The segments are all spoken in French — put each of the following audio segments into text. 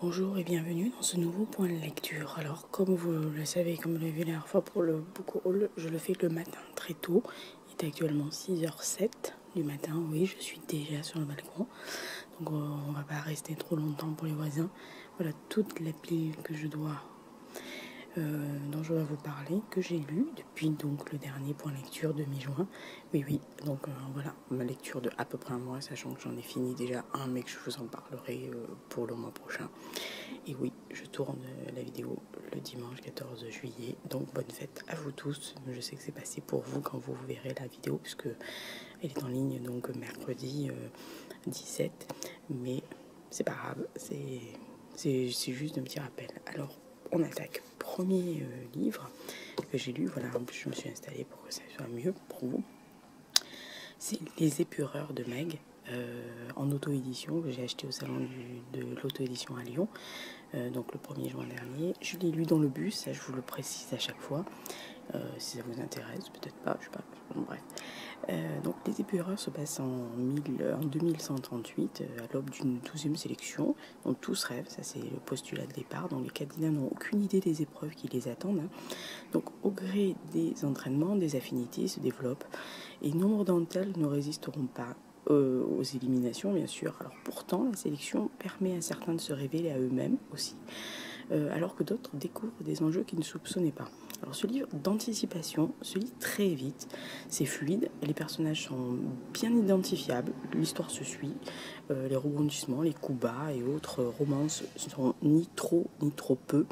Bonjour et bienvenue dans ce nouveau point de lecture. Alors comme vous le savez, comme vous l'avez vu la dernière fois pour le book haul, je le fais le matin très tôt. Il est actuellement 6h07 du matin, oui je suis déjà sur le balcon. Donc on va pas rester trop longtemps pour les voisins. Voilà toute la pile que je dois, dont je vais vous parler, que j'ai lu depuis donc le dernier point de lecture de mi-juin. Oui, donc voilà ma lecture de à peu près un mois, sachant que j'en ai fini déjà un mais que je vous en parlerai pour le mois prochain. Et oui, je tourne la vidéo le dimanche 14 juillet, donc bonne fête à vous tous. Je sais que c'est passé pour vous quand vous verrez la vidéo, puisque elle est en ligne donc mercredi 17, mais c'est pas grave, c'est juste un petit rappel. Alors on attaque. Premier livre que j'ai lu, voilà, en plus je me suis installée pour que ça soit mieux pour vous, c'est Les Épureurs de Meg, en auto-édition, que j'ai acheté au salon de l'auto-édition à Lyon, donc le 1er juin dernier. Je l'ai lu dans le bus, ça je vous le précise à chaque fois, si ça vous intéresse, peut-être pas, je sais pas, bon, bref. Donc Les Épureurs se passent en 2138, à l'aube d'une 12e sélection, dont tous rêvent, ça c'est le postulat de départ, dont les candidats n'ont aucune idée des épreuves qui les attendent. Donc au gré des entraînements, des affinités se développent, et nombre d'entre elles ne résisteront pas aux éliminations bien sûr. Alors pourtant la sélection permet à certains de se révéler à eux-mêmes aussi, alors que d'autres découvrent des enjeux qu'ils ne soupçonnaient pas. Alors ce livre d'anticipation se lit très vite, c'est fluide, les personnages sont bien identifiables, l'histoire se suit, les rebondissements, les coups bas et autres romances sont ni trop ni trop peu.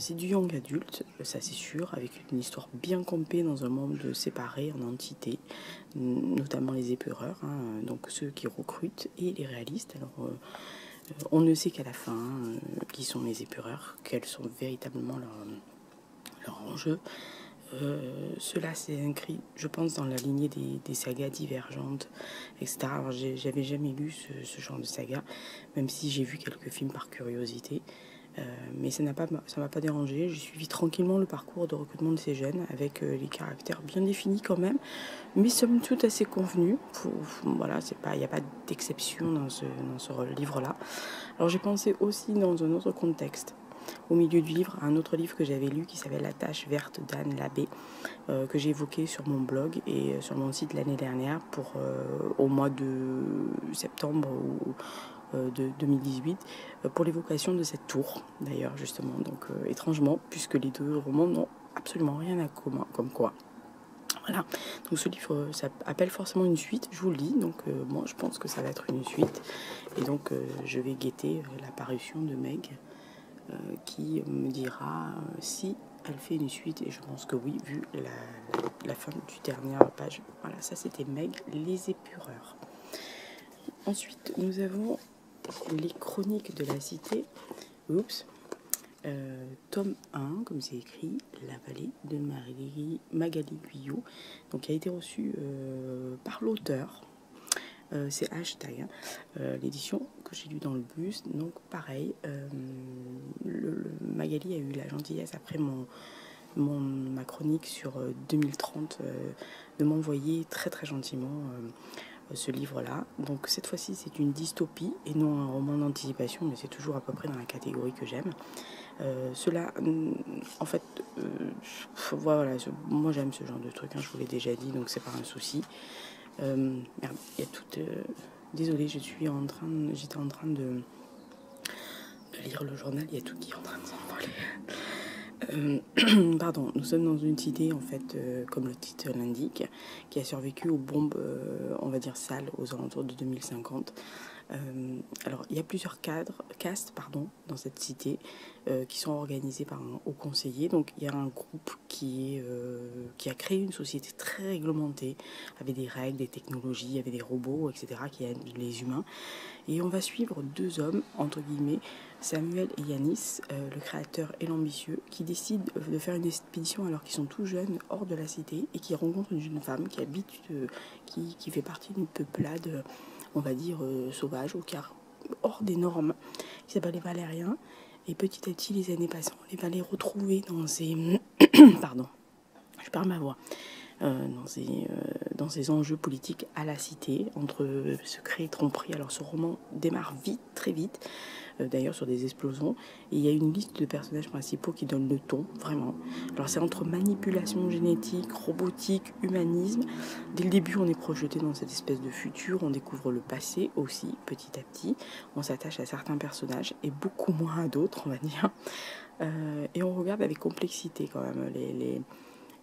C'est du young adulte, ça c'est sûr, avec une histoire bien campée dans un monde séparé en entités, notamment les épureurs, hein, donc ceux qui recrutent et les réalistes. Alors, on ne sait qu'à la fin qui sont les épureurs, quels sont véritablement leur enjeu. Cela c'est inscrit, je pense, dans la lignée des sagas divergentes, etc. Alors j'avais jamais lu ce genre de saga, même si j'ai vu quelques films par curiosité. Mais ça m'a pas dérangé, j'ai suivi tranquillement le parcours de recrutement de ces jeunes avec les caractères bien définis quand même, mais somme toute assez convenus. Voilà, il n'y a pas d'exception dans ce livre-là. Alors j'ai pensé aussi dans un autre contexte, au milieu du livre, à un autre livre que j'avais lu qui s'appelle La Tache Verte d'Anne Labbé, que j'ai évoqué sur mon blog et sur mon site l'année dernière pour au mois de septembre ou de 2018 pour l'évocation de cette tour d'ailleurs justement, donc étrangement puisque les deux romans n'ont absolument rien à commun, comme quoi voilà, donc ce livre ça appelle forcément une suite, je vous le dis, donc moi je pense que ça va être une suite et donc je vais guetter l'apparition de Meg qui me dira si elle fait une suite, et je pense que oui vu la fin du dernier page. Voilà, ça c'était Meg, Les Épureurs. Ensuite nous avons Les Chroniques de la Cité, tome 1, comme c'est écrit, La Vallée de Magali Guyot, donc qui a été reçu par l'auteur, c'est hashtag, hein, l'édition que j'ai lu dans le bus, donc pareil, Magali a eu la gentillesse après ma chronique sur 2030 de m'envoyer très très gentiment ce livre-là. Donc cette fois-ci c'est une dystopie et non un roman d'anticipation, mais c'est toujours à peu près dans la catégorie que j'aime. Cela, en fait, voilà, moi j'aime ce genre de truc, hein, je vous l'ai déjà dit, donc c'est pas un souci. Merde, il y a tout... désolée, j'étais en train de lire le journal, il y a tout qui est en train de s'envoler. Pardon, nous sommes dans une cité en fait, comme le titre l'indique, qui a survécu aux bombes, on va dire sales, aux alentours de 2050. Alors il y a plusieurs castes pardon, dans cette cité qui sont organisées par un haut conseiller. Donc il y a un groupe qui a créé une société très réglementée, avec des règles, des technologies, avec des robots, etc. qui aident les humains. Et on va suivre deux hommes, entre guillemets, Samuel et Yanis, le créateur et l'ambitieux, qui décident de faire une expédition alors qu'ils sont tout jeunes, hors de la cité, et qui rencontrent une jeune femme qui habite, qui fait partie d'une peuplade, on va dire, sauvage, ou car hors des normes, qui s'appelle les Valériens. Et petit à petit, les années passant, on les va les retrouver dans ces... Pardon, je perds ma voix. dans ses enjeux politiques à la cité, entre secret et tromperie. Alors ce roman démarre vite, très vite, d'ailleurs sur des explosions, et il y a une liste de personnages principaux qui donne le ton, vraiment. Alors c'est entre manipulation génétique, robotique, humanisme. Dès le début on est projeté dans cette espèce de futur, on découvre le passé aussi, petit à petit, on s'attache à certains personnages et beaucoup moins à d'autres, on va dire. Et on regarde avec complexité quand même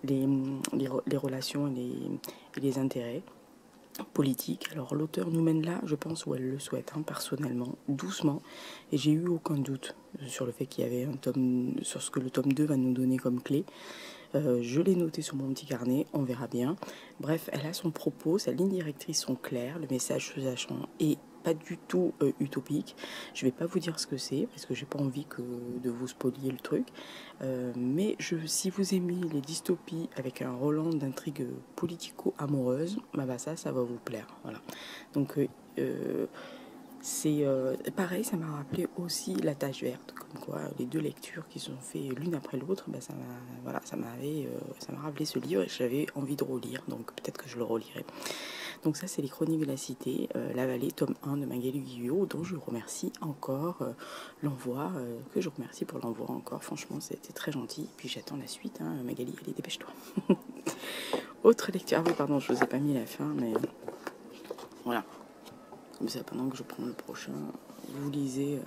les relations et les intérêts politiques. Alors l'auteur nous mène là, je pense, où elle le souhaite, hein, personnellement, doucement, et j'ai eu aucun doute sur le fait qu'il y avait un tome, sur ce que le tome 2 va nous donner comme clé. Je l'ai noté sur mon petit carnet, on verra bien. Bref, elle a son propos, sa ligne directrice sont claires, le message se sachant est pas du tout utopique. Je vais pas vous dire ce que c'est parce que j'ai pas envie que de vous spolier le truc, mais si vous aimez les dystopies avec un relent d'intrigue politico-amoureuse, bah ça va vous plaire, voilà. Donc c'est pareil, ça m'a rappelé aussi La Tache verte, comme quoi les deux lectures qui sont faites l'une après l'autre, bah ça m'a, voilà, ça m'a rappelé ce livre et j'avais envie de relire, donc peut-être que je le relirai. Donc ça, c'est Les Chroniques de la Cité, La Vallée, tome 1 de Magali Guyot, dont je remercie encore l'envoi, que je remercie pour l'envoi encore. Franchement, c'était très gentil. Et puis j'attends la suite, hein. Magali, allez, dépêche-toi. Autre lecture. Ah oui, pardon, je vous ai pas mis la fin, mais voilà. Comme ça, pendant que je prends le prochain, vous lisez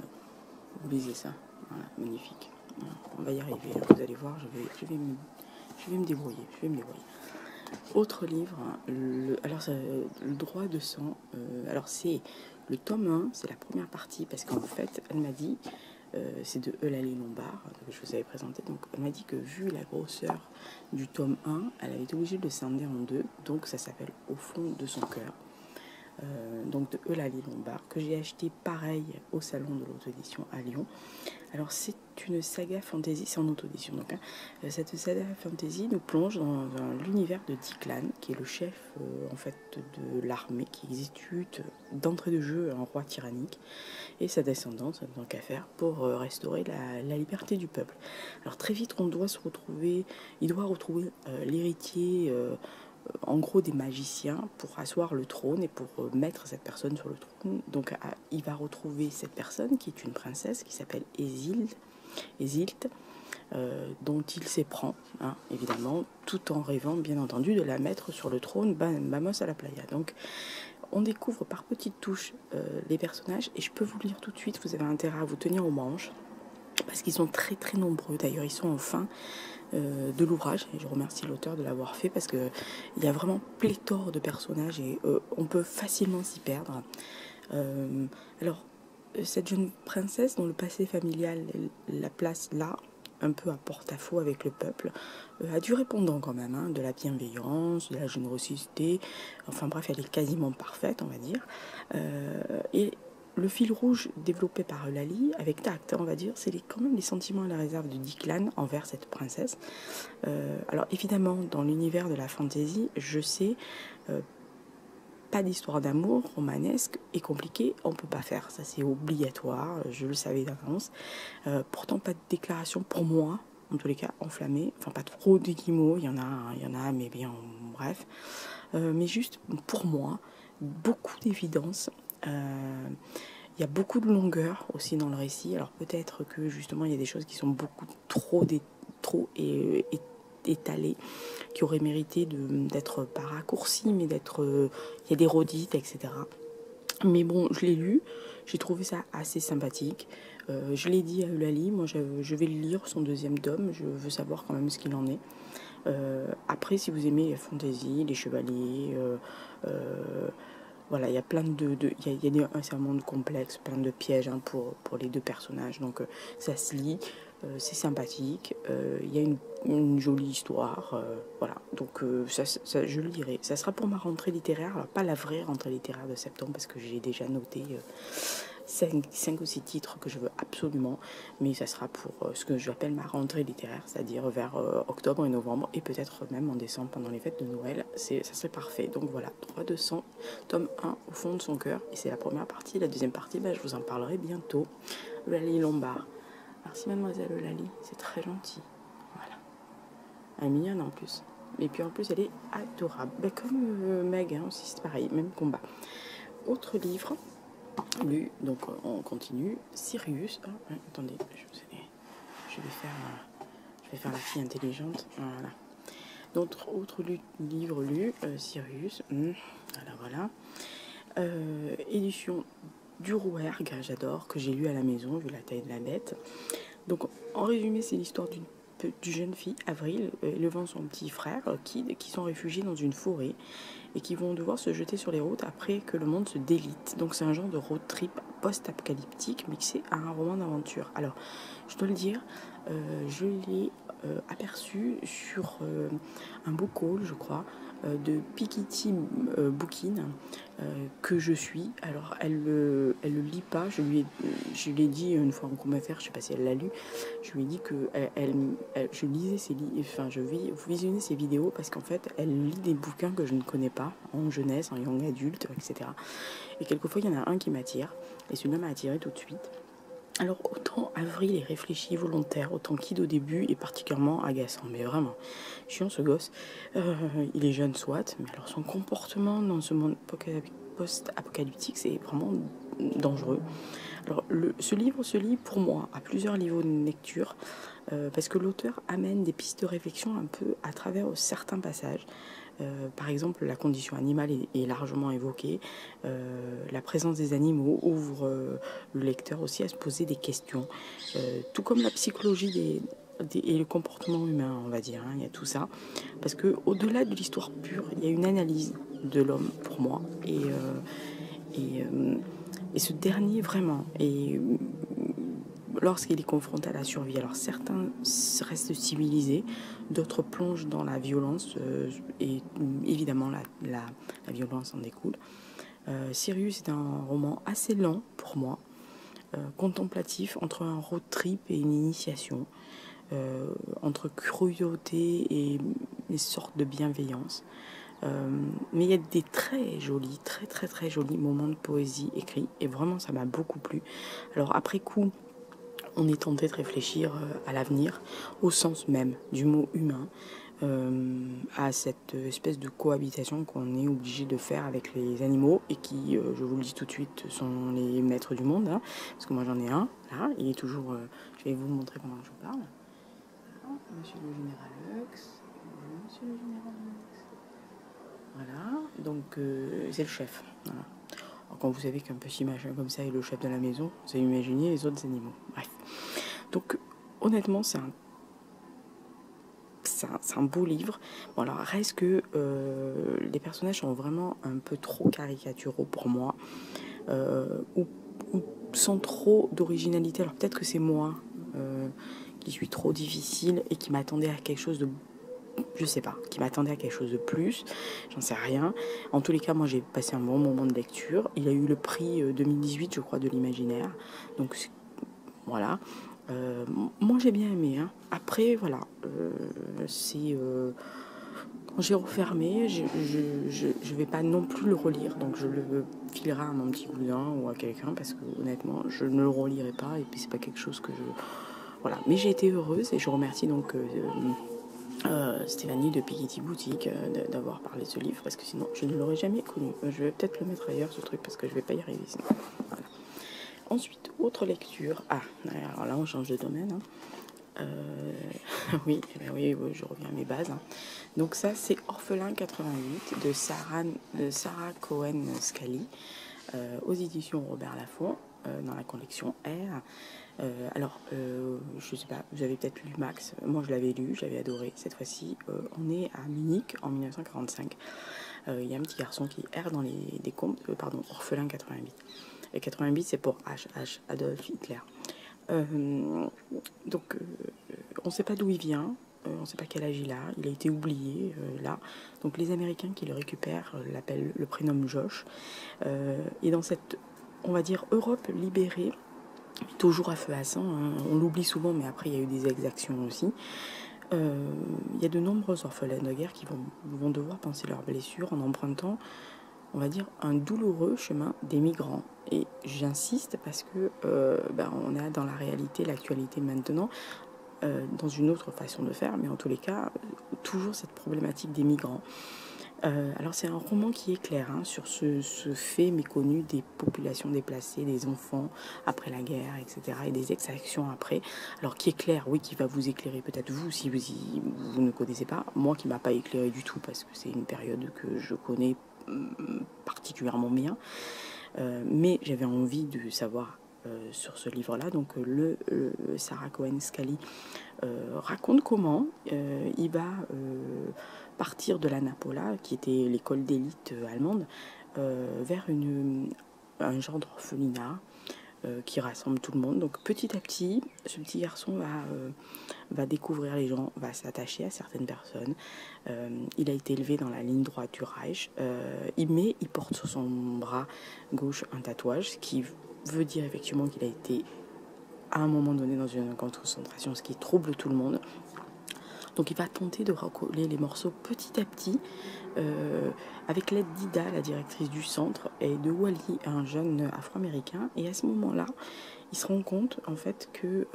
ça. Voilà, magnifique. Voilà. On va y arriver, vous allez voir, je vais me débrouiller, Autre livre, le Droit de Sang. Alors c'est le tome 1, c'est la première partie, parce qu'en fait elle m'a dit, c'est de Eulalie Lombard que je vous avais présenté, donc elle m'a dit que vu la grosseur du tome 1, elle avait été obligée de le scinder en deux, donc ça s'appelle Au fond de son cœur. Donc de Eulalie Lombard, que j'ai acheté pareil au salon de l'auto-édition à Lyon. Alors c'est une saga fantasy, c'est en auto-édition donc, hein. Cette saga fantasy nous plonge dans l'univers de Diklan, qui est le chef en fait de l'armée, qui exécute d'entrée de jeu un roi tyrannique et sa descendance, tant qu'à faire, pour restaurer la liberté du peuple. Alors très vite on doit se retrouver, il doit retrouver l'héritier en gros des magiciens pour asseoir le trône et pour mettre cette personne sur le trône. Donc il va retrouver cette personne qui est une princesse qui s'appelle Isilt, dont il s'éprend, hein, évidemment, tout en rêvant bien entendu de la mettre sur le trône, vamos à la playa. Donc on découvre par petites touches les personnages, et je peux vous lire tout de suite, vous avez intérêt à vous tenir aux manches, parce qu'ils sont très très nombreux. D'ailleurs ils sont en fin de l'ouvrage, et je remercie l'auteur de l'avoir fait, parce que il y a vraiment pléthore de personnages et on peut facilement s'y perdre. Alors cette jeune princesse dont le passé familial la place là un peu à porte-à-faux avec le peuple, a du répondant quand même, hein, de la bienveillance, de la générosité, enfin bref elle est quasiment parfaite on va dire, et le fil rouge développé par Eulalie, avec tact, on va dire, c'est quand même les sentiments à la réserve de Diklan envers cette princesse. Alors évidemment, dans l'univers de la fantasy, je sais, pas d'histoire d'amour romanesque et compliquée, on peut pas faire. Ça c'est obligatoire, je le savais d'avance. Pourtant pas de déclaration pour moi, en tous les cas enflammée, enfin pas trop de guimauve, il y en a, mais bien, bref. Mais juste pour moi, beaucoup d'évidence. Il y a beaucoup de longueur aussi dans le récit, alors peut-être que justement il y a des choses qui sont beaucoup trop étalées, qui auraient mérité d'être pas raccourcies, mais il y a des redites, etc. Mais bon, je l'ai lu, j'ai trouvé ça assez sympathique. Je l'ai dit à Eulalie, moi je vais le lire, son deuxième tome, je veux savoir quand même ce qu'il en est. Après, si vous aimez la fantasy, les chevaliers, voilà, il y a plein c'est un monde complexe, plein de pièges, hein, pour les deux personnages. Donc ça se lit, c'est sympathique, il y a une jolie histoire, voilà. Donc ça, je lirai. Ça sera pour ma rentrée littéraire, alors pas la vraie rentrée littéraire de septembre, parce que j'ai déjà noté 5 ou 6 titres que je veux absolument, mais ça sera pour ce que j'appelle ma rentrée littéraire, c'est-à-dire vers octobre et novembre, et peut-être même en décembre pendant les fêtes de Noël, ça serait parfait. Donc voilà, Droit de Sang, tome 1, Au fond de son cœur, et c'est la première partie. La deuxième partie, je vous en parlerai bientôt. Eulalie Lombard. Merci mademoiselle Eulalie, c'est très gentil. Voilà. Elle est mignonne en plus. Et puis en plus, elle est adorable. Ben, comme Meg, hein, aussi, c'est pareil, même combat. Autre livre lu, donc on continue. Sirius. Oh, attendez, je vais faire la fille intelligente. Voilà. D'autres autres livres lus, Sirius. Alors voilà. Édition du Rouergue, j'adore, que j'ai lu à la maison, vu la taille de la bête. Donc en résumé, c'est l'histoire d'une jeune fille, Avril, élevant son petit frère, Kid, qui sont réfugiés dans une forêt et qui vont devoir se jeter sur les routes après que le monde se délite. Donc c'est un genre de road trip post-apocalyptique mixé à un roman d'aventure. Alors, je dois le dire, je l'ai aperçu sur un book haul, je crois, de Piquetybookine, que je suis. Alors, elle le lit pas. Je lui ai dit une fois en commentaire, je sais pas si elle l'a lu, je lui ai dit que je lisais ses livres, enfin, je visionnais ses vidéos parce qu'en fait, elle lit des bouquins que je ne connais pas, en jeunesse, en young adulte, etc. Et quelquefois, il y en a un qui m'attire, et celui-là m'a attiré tout de suite. Alors, autant Avril est réfléchi, volontaire, autant Kid au début est particulièrement agaçant. Mais vraiment, chiant ce gosse. Il est jeune, soit, mais alors son comportement dans ce monde post-apocalyptique, c'est vraiment dangereux. Alors, ce livre se lit pour moi à plusieurs niveaux de lecture, parce que l'auteur amène des pistes de réflexion un peu à travers certains passages. Par exemple, la condition animale est largement évoquée, la présence des animaux ouvre le lecteur aussi à se poser des questions, tout comme la psychologie et le comportement humain, on va dire, hein, il y a tout ça, parce que au-delà de l'histoire pure, il y a une analyse de l'homme pour moi, et ce dernier vraiment, et lorsqu'il est confronté à la survie. Alors certains restent civilisés, d'autres plongent dans la violence, et évidemment la violence en découle. Sirius est un roman assez lent pour moi, contemplatif, entre un road trip et une initiation, entre cruauté et une sorte de bienveillance. Mais il y a des très jolis moments de poésie écrits, et vraiment ça m'a beaucoup plu. Alors après coup, on est tenté de réfléchir à l'avenir, au sens même du mot humain, à cette espèce de cohabitation qu'on est obligé de faire avec les animaux et qui, je vous le dis tout de suite, sont les maîtres du monde. Hein, parce que moi j'en ai un, là, il est toujours... je vais vous le montrer pendant que je vous parle. Voilà, monsieur le général Lux. Monsieur le général Lux. Voilà, donc c'est le chef. Voilà. Quand vous savez qu'un petit machin comme ça est le chef de la maison, vous allez imaginer les autres animaux. Bref. Donc, honnêtement, c'est un beau livre. Bon, alors, reste que les personnages sont vraiment un peu trop caricaturaux pour moi, ou sans trop d'originalité. Alors, peut-être que c'est moi qui suis trop difficile et qui m'attendais à quelque chose de... je sais pas, qui m'attendait à quelque chose de plus, j'en sais rien. En tous les cas, moi j'ai passé un bon moment de lecture. Il a eu le prix 2018, je crois, de l'imaginaire. Donc voilà, moi j'ai bien aimé, hein. Après voilà, c'est... quand j'ai refermé, je vais pas non plus le relire, donc je le filerai à mon petit cousin ou à quelqu'un, parce que honnêtement, je ne le relirai pas, et puis c'est pas quelque chose que je... voilà, mais j'ai été heureuse, et je remercie donc... Stéphanie de Piquetybookine d'avoir parlé de ce livre, parce que sinon je ne l'aurais jamais connu. Je vais peut-être le mettre ailleurs, ce truc, parce que je vais pas y arriver sinon. Voilà. Ensuite, autre lecture. Ah, alors là on change de domaine, hein. Oui, ben oui, je reviens à mes bases, hein. Donc ça c'est Orphelin 88 de Sarah Cohen-Scali, aux éditions Robert Laffont, dans la collection R. Alors, je sais pas, vous avez peut-être lu Max, moi je l'avais lu, je l'avais adoré. Cette fois-ci, on est à Munich en 1945. Il y a un petit garçon qui erre dans les décombres, pardon, Orphelin 88. Et 88, c'est pour H, Adolf Hitler. Donc, on ne sait pas d'où il vient, on ne sait pas quel âge il a, il a été oublié là. Donc les Américains qui le récupèrent l'appellent, le prénomment Josh. Et dans cette, on va dire, Europe libérée, toujours à feu à sang, hein. On l'oublie souvent, mais après il y a eu des exactions aussi. Il y a de nombreux orphelins de guerre qui vont devoir penser leurs blessures en empruntant, on va dire, un douloureux chemin des migrants. Et j'insiste parce que ben, on a dans la réalité, l'actualité maintenant, dans une autre façon de faire, mais en tous les cas, toujours cette problématique des migrants. Alors c'est un roman qui est clair hein, sur ce fait méconnu des populations déplacées, des enfants après la guerre, etc. et des exactions après. Alors qui est clair, oui, qui va vous éclairer peut-être vous si vous ne connaissez pas. Moi qui ne m'a pas éclairé du tout parce que c'est une période que je connais particulièrement bien. Mais j'avais envie de savoir sur ce livre-là. Donc Sarah Cohen-Scali raconte comment il va partir de la Napola, qui était l'école d'élite allemande, vers un genre d'orphelinat qui rassemble tout le monde. Donc petit à petit, ce petit garçon va découvrir les gens, va s'attacher à certaines personnes. Il a été élevé dans la ligne droite du Reich, mais il porte sur son bras gauche un tatouage, ce qui veut dire effectivement qu'il a été à un moment donné dans une concentration, ce qui trouble tout le monde. Donc il va tenter de recoller les morceaux petit à petit avec l'aide d'Ida, la directrice du centre, et de Wally, un jeune afro-américain. Et à ce moment-là, il se rend compte en fait que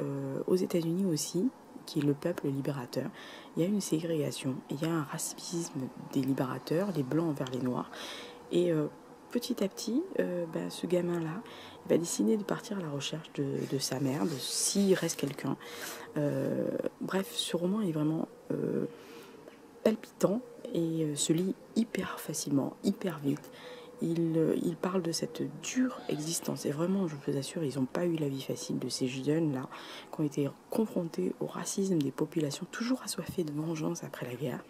aux États-Unis aussi, qui est le peuple libérateur, il y a une ségrégation, il y a un racisme des libérateurs, les blancs envers les noirs. Et petit à petit, ce gamin-là, il va décider de partir à la recherche de sa mère, de s'il reste quelqu'un. Bref, ce roman est vraiment palpitant et se lit hyper facilement, hyper vite. Il parle de cette dure existence. Et vraiment, je vous assure, ils n'ont pas eu la vie facile de ces jeunes-là qui ont été confrontés au racisme des populations, toujours assoiffées de vengeance après la guerre.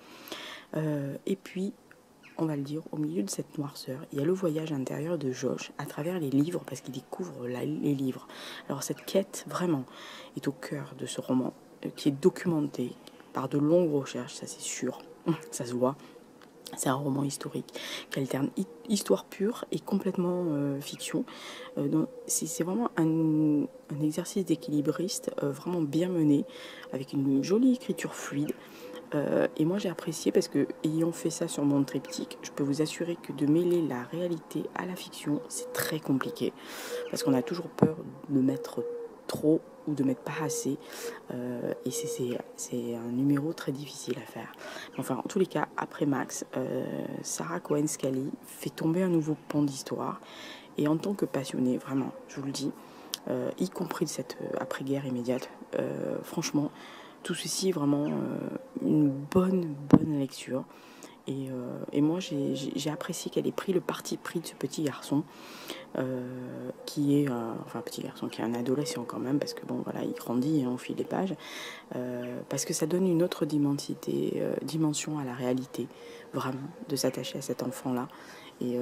Et puis, on va le dire, au milieu de cette noirceur, il y a le voyage intérieur de Josh à travers les livres, parce qu'il découvre les livres. Alors cette quête, vraiment, est au cœur de ce roman, qui est documenté par de longues recherches, ça c'est sûr, ça se voit. C'est un roman historique qui alterne histoire pure et complètement fiction. Donc c'est vraiment un exercice d'équilibriste vraiment bien mené, avec une jolie écriture fluide. Et moi j'ai apprécié parce que, ayant fait ça sur mon triptyque, je peux vous assurer que de mêler la réalité à la fiction, c'est très compliqué. Parce qu'on a toujours peur de mettre trop ou de mettre pas assez. Et c'est un numéro très difficile à faire. Enfin, en tous les cas, après Max, Sarah Cohen-Scali fait tomber un nouveau pan d'histoire. Et en tant que passionnée, vraiment, je vous le dis, y compris de cette après-guerre immédiate, franchement, tout ceci est vraiment une bonne lecture. Et moi, j'ai apprécié qu'elle ait pris le parti pris de ce petit garçon, qui est un adolescent quand même, parce que bon, voilà, il grandit et on file les pages, parce que ça donne une autre dimension à la réalité, vraiment, de s'attacher à cet enfant-là. Et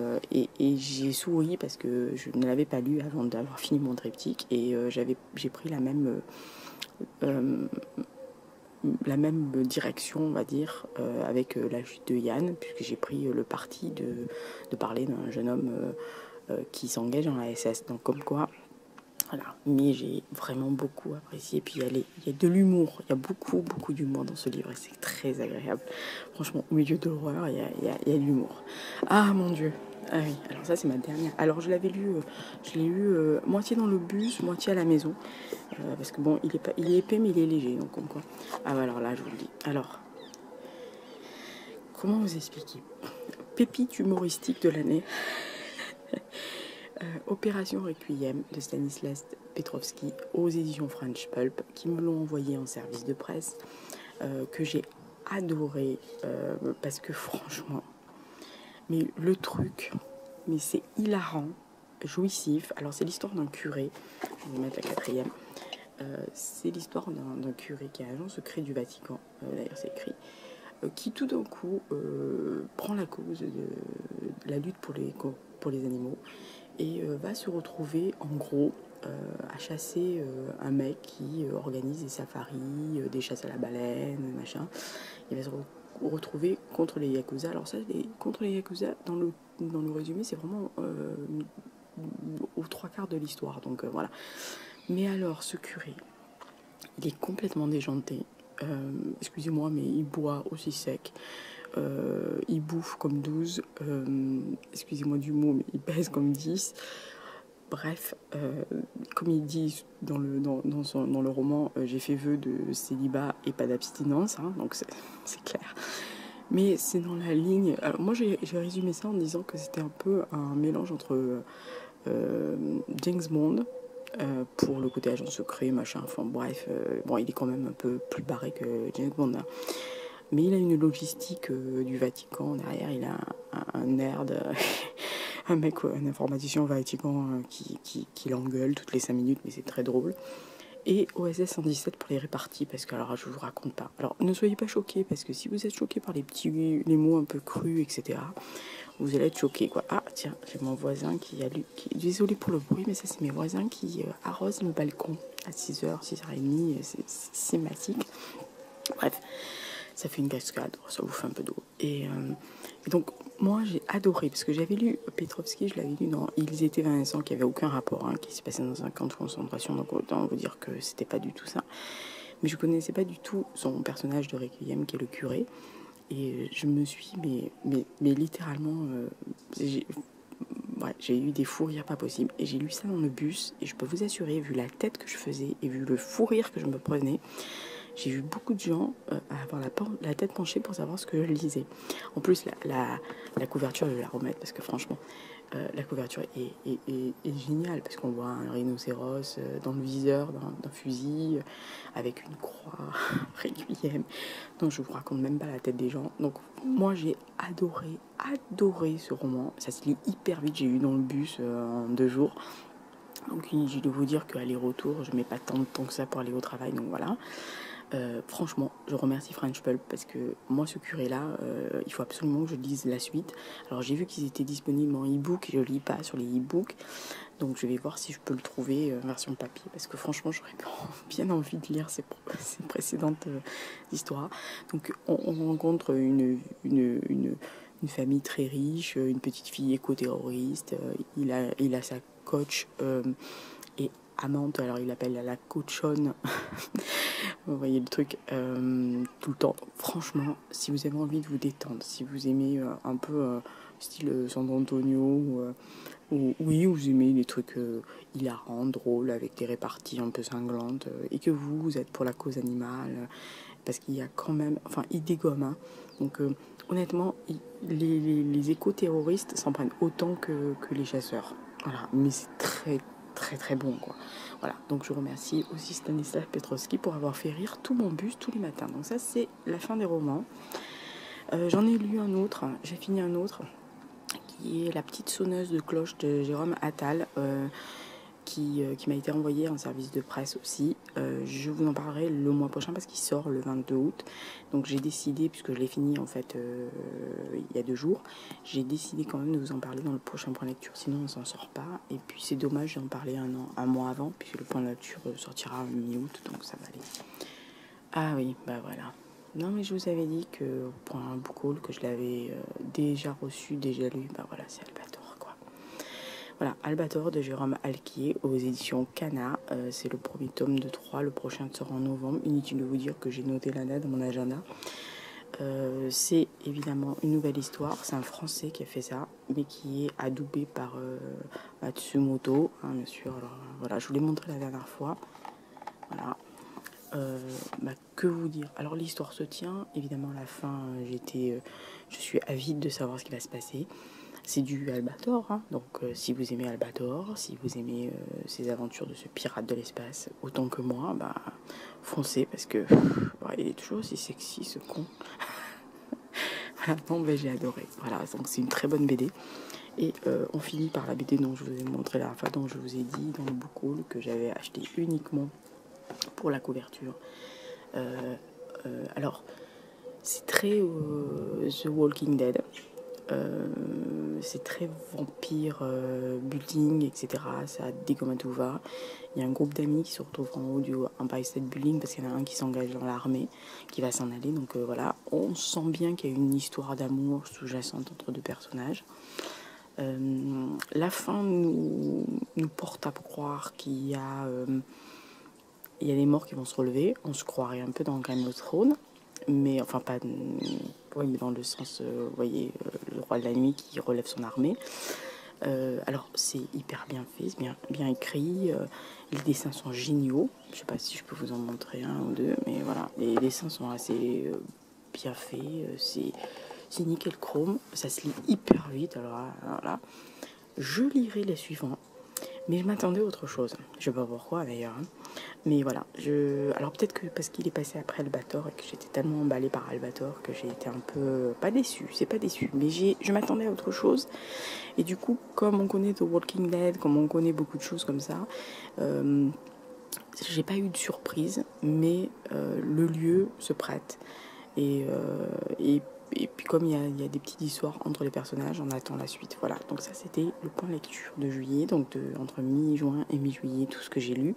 j'ai souri parce que je ne l'avais pas lu avant d'avoir fini mon triptyque, et j'ai pris la même direction, on va dire, avec la chute de Yann, puisque j'ai pris le parti de parler d'un jeune homme qui s'engage dans la SS. Donc comme quoi, voilà. Mais j'ai vraiment beaucoup apprécié. Puis il y a de l'humour, il y a beaucoup d'humour dans ce livre et c'est très agréable. Franchement, au milieu de l'horreur, il y a de l'humour. Ah mon Dieu! Ah oui, alors ça c'est ma dernière. Alors je l'avais lu, je l'ai lu moitié dans le bus, moitié à la maison. Parce que bon, il est épais mais il est léger, donc comme quoi. Ah bah alors là je vous le dis. Alors, comment vous expliquer? Pépite humoristique de l'année. Opération Requiem de Stanislas Petrovski aux éditions French Pulp, qui me l'ont envoyé en service de presse, que j'ai adoré, parce que franchement, mais le truc, mais c'est hilarant, jouissif. Alors c'est l'histoire d'un curé, on va mettre la quatrième, c'est l'histoire d'un curé qui est agent secret du Vatican, d'ailleurs c'est écrit, qui tout d'un coup prend la cause de la lutte pour les animaux et va se retrouver en gros à chasser un mec qui organise des safaris, des chasses à la baleine, machin. Il va se retrouver contre les Yakuza. Alors ça, contre les Yakuza, dans le résumé, c'est vraiment aux 3/4 de l'histoire. Donc voilà. Mais alors, ce curé, il est complètement déjanté. Excusez-moi, mais il boit aussi sec. Il bouffe comme 12. Excusez-moi du mot, mais il pèse comme 10. Bref, comme il dit dans le roman, j'ai fait vœu de célibat et pas d'abstinence, hein, donc c'est clair. Mais c'est dans la ligne... Alors moi j'ai résumé ça en disant que c'était un peu un mélange entre James Bond, pour le côté agent secret, machin, enfin bref, bon il est quand même un peu plus barré que James Bond, hein. Mais il a une logistique du Vatican, derrière il a un nerd, un mec, un informaticien au Vatican qui l'engueule toutes les 5 minutes, mais c'est très drôle. Et OSS 117 pour les réparties, parce que alors je vous raconte pas. Alors ne soyez pas choqués, parce que si vous êtes choqués par les mots un peu crus, etc., vous allez être choqués, quoi. Ah tiens, j'ai mon voisin qui a lu... Désolé pour le bruit, mais ça c'est mes voisins qui arrosent le balcon à 6h, 6h30, c'est systématique. Bref, ça fait une cascade, ça vous fait un peu d'eau. Et donc moi j'ai adoré, parce que j'avais lu Petrovski, je l'avais lu dans Ils étaient Vincent, qui avait aucun rapport, hein, qui s'est passé dans un camp de concentration, donc autant vous dire que c'était pas du tout ça. Mais je connaissais pas du tout son personnage de Requiem, qui est le curé, et je me suis, mais littéralement, j'ai eu des fous rires pas possibles. Et j'ai lu ça dans le bus, et je peux vous assurer, vu la tête que je faisais, et vu le fou rire que je me prenais, j'ai vu beaucoup de gens avoir la tête penchée pour savoir ce que je lisais. En plus, la couverture, je vais la remettre parce que franchement, la couverture est géniale. Parce qu'on voit un rhinocéros dans le viseur d'un fusil avec une croix Requiem. Donc je vous raconte même pas la tête des gens. Donc moi, j'ai adoré ce roman. Ça se lit hyper vite. J'ai lu dans le bus en 2 jours. Donc inutile de vous dire qu'aller-retour, je mets pas tant de temps que ça pour aller au travail. Donc voilà. Franchement, je remercie French Pulp parce que moi, ce curé-là, il faut absolument que je lise la suite. Alors, j'ai vu qu'ils étaient disponibles en e-book et je lis pas sur les e-books. Donc, je vais voir si je peux le trouver version papier parce que franchement, j'aurais bien envie de lire ces précédentes histoires. Donc, on rencontre une famille très riche, une petite fille éco-terroriste. Il a sa coach et amante, alors il appelle la cochonne, vous voyez le truc, tout le temps. Franchement, si vous avez envie de vous détendre, si vous aimez un peu style San Antonio, ou vous aimez les trucs hilarants, drôles, avec des réparties un peu cinglantes, et que vous êtes pour la cause animale, parce qu'il y a quand même, enfin il dégomme, hein. Donc honnêtement, les éco-terroristes s'en prennent autant que les chasseurs, voilà, mais c'est très bon, quoi. Voilà, donc je remercie aussi Stanislas Petrovski pour avoir fait rire tout mon bus tous les matins. Donc ça c'est la fin des romans. J'en ai lu un autre, j'ai fini un autre qui est La petite sonneuse de cloche de Jérôme Attal, qui m'a été envoyé en service de presse aussi. Je vous en parlerai le mois prochain parce qu'il sort le 22 août. Donc j'ai décidé, puisque je l'ai fini en fait il y a 2 jours, j'ai décidé quand même de vous en parler dans le prochain point de lecture, sinon on s'en sort pas. Et puis c'est dommage d'en parler un mois avant, puisque le point de lecture sortira mi-août, donc ça va aller. Ah oui, bah voilà. Non mais je vous avais dit que pour un book haul que je l'avais déjà reçu, déjà lu, bah voilà, c'est Albator. Voilà, Albator de Jérôme Alquier aux éditions CANA, c'est le premier tome de 3, le prochain sort en novembre, inutile de vous dire que j'ai noté la date dans mon agenda. C'est évidemment une nouvelle histoire, c'est un Français qui a fait ça, mais qui est adoubé par Matsumoto, hein, bien sûr. Alors, voilà, je vous l'ai montré la dernière fois, voilà. Bah, que vous dire? Alors l'histoire se tient, évidemment à la fin, je suis avide de savoir ce qui va se passer. C'est du Albator, hein. Donc si vous aimez Albator, si vous aimez ces aventures de ce pirate de l'espace autant que moi, bah foncez parce que il est toujours aussi sexy ce con. Voilà, bon ben j'ai adoré. Voilà, donc c'est une très bonne BD. Et on finit par la BD dont je vous ai montré la fois, dont je vous ai dit dans le book haul que j'avais acheté uniquement pour la couverture. Alors c'est très The Walking Dead. C'est très vampire building, etc. Ça Dikomanova. Il y a un groupe d'amis qui se retrouvent en haut du Vampire State Building parce qu'il y en a un qui s'engage dans l'armée, qui va s'en aller. Donc voilà, on sent bien qu'il y a une histoire d'amour sous-jacente entre 2 personnages. La fin nous porte à croire qu'il y a des morts qui vont se relever. On se croirait un peu dans Game of Thrones. Mais enfin pas dans le sens, vous voyez, le roi de la nuit qui relève son armée, Alors c'est hyper bien fait, c'est bien écrit, les dessins sont géniaux, je sais pas si je peux vous en montrer un ou deux, mais voilà, les dessins sont assez bien faits, c'est nickel chrome, ça se lit hyper vite, alors là, je lirai les suivants, mais je m'attendais à autre chose, je sais pas pourquoi d'ailleurs, hein. Mais voilà, alors peut-être que parce qu'il est passé après Albator et que j'étais tellement emballée par Albator que j'ai été un peu, pas déçue, c'est pas déçue, mais je m'attendais à autre chose. Et du coup, comme on connaît The Walking Dead, comme on connaît beaucoup de choses comme ça, j'ai pas eu de surprise, mais le lieu se prête. Et puis comme il y a des petites histoires entre les personnages, on attend la suite. Voilà, donc ça c'était le point lecture de juillet, donc entre mi-juin et mi-juillet, tout ce que j'ai lu.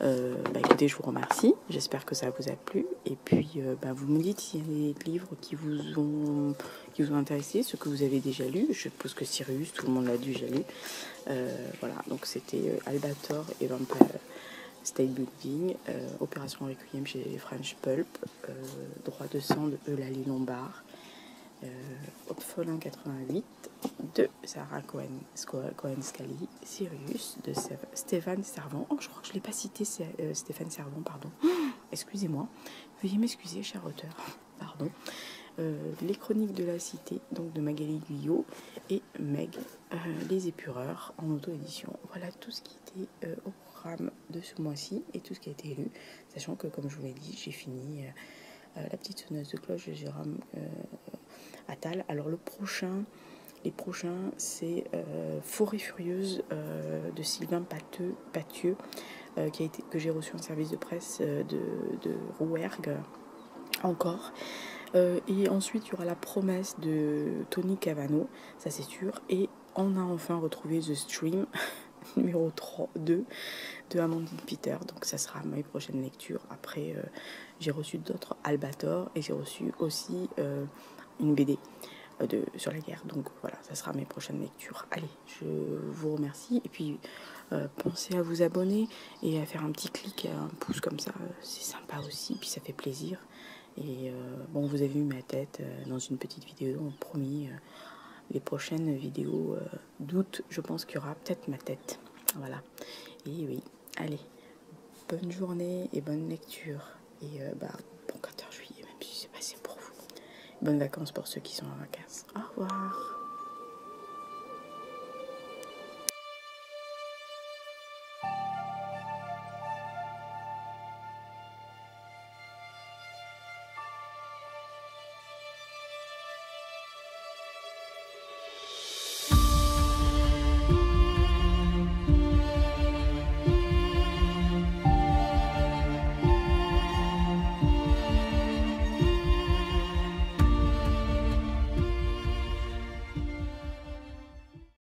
Bah écoutez, je vous remercie, j'espère que ça vous a plu, et puis bah vous me dites s'il y a des livres qui vous ont intéressé, ce que vous avez déjà lu. Je suppose que Sirius, tout le monde l'a déjà lu. Voilà, donc c'était Albator et Vampire State Building, Opération Requiem chez French Pulp, Droit de Sang de Eulalie Lombard, Orphelin 88 de Sarah Cohen-Scali, Sirius de Stéphane Servant. Oh, je crois que je ne l'ai pas cité, Stéphane Servant, pardon. Excusez-moi, veuillez m'excuser, cher auteur. Pardon. Les Chroniques de la Cité, donc de Magali Guyot et Meg, Les Épureurs en auto-édition. Voilà tout ce qui était au programme de ce mois-ci et tout ce qui a été lu, sachant que, comme je vous l'ai dit, j'ai fini La petite sonneuse de cloche de Jérôme Attal. Alors les prochains c'est Forêt furieuse de Sylvain Pathieu, que j'ai reçu en service de presse de Rouergue encore. Et ensuite il y aura La promesse de Tony Cavano, ça c'est sûr, et on a enfin retrouvé The Stream numéro 2 de Amandine Peter, donc ça sera mes prochaines lectures. Après j'ai reçu d'autres Albator et j'ai reçu aussi une BD sur la guerre, donc voilà, ça sera mes prochaines lectures. Allez, je vous remercie, et puis pensez à vous abonner et à faire un petit clic, un pouce comme ça, c'est sympa aussi, puis ça fait plaisir. Et bon, vous avez vu ma tête dans une petite vidéo, on promis. Les prochaines vidéos d'août, je pense qu'il y aura peut-être ma tête. Voilà. Et oui, allez, bonne journée et bonne lecture. Et bon 14 juillet, même si c'est passé pour vous. Bonnes vacances pour ceux qui sont en vacances. Au revoir.